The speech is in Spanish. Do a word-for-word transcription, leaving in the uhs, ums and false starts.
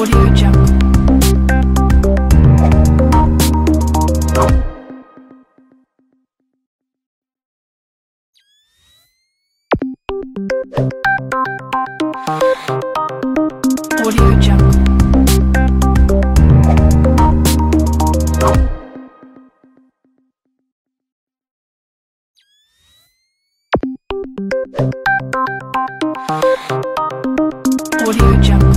Audio Jungle. Audio Jungle. Audio Jungle.